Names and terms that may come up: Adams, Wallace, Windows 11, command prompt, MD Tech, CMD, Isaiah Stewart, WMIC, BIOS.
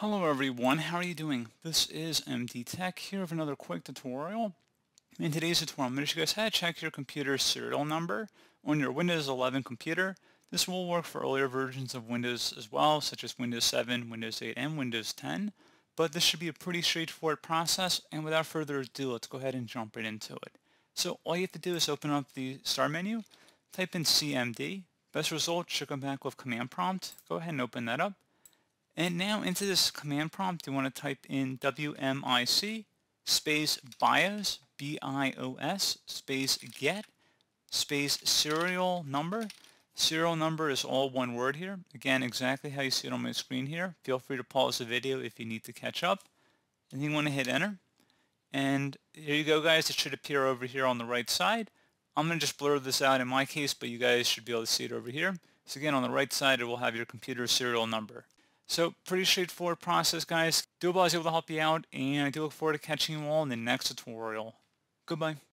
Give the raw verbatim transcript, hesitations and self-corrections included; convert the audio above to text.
Hello everyone, how are you doing? This is M D Tech here with another quick tutorial. In today's tutorial, I'm going to show you guys how to check your computer's serial number on your Windows eleven computer. This will work for earlier versions of Windows as well, such as Windows seven, Windows eight, and Windows ten. But this should be a pretty straightforward process, and without further ado, let's go ahead and jump right into it. So all you have to do is open up the start menu, type in C M D. Best result should come back with command prompt. Go ahead and open that up. And now into this command prompt, you want to type in W M I C space BIOS, B I O S, space get, space serial number. Serial number is all one word here. Again, exactly how you see it on my screen here. Feel free to pause the video if you need to catch up. And you want to hit enter. And here you go, guys. It should appear over here on the right side. I'm going to just blur this out in my case, but you guys should be able to see it over here. So again, on the right side, it will have your computer's serial number. So pretty straightforward process, guys. Do hope I was able to help you out, and I do look forward to catching you all in the next tutorial. Goodbye.